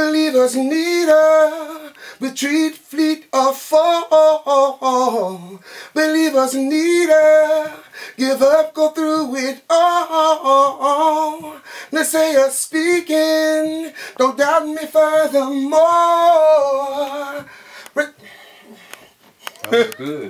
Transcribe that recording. Believers need her, retreat, fleet, or fall. Believers need her, give up, go through it all. Messiah speaking, don't doubt me furthermore. That was good.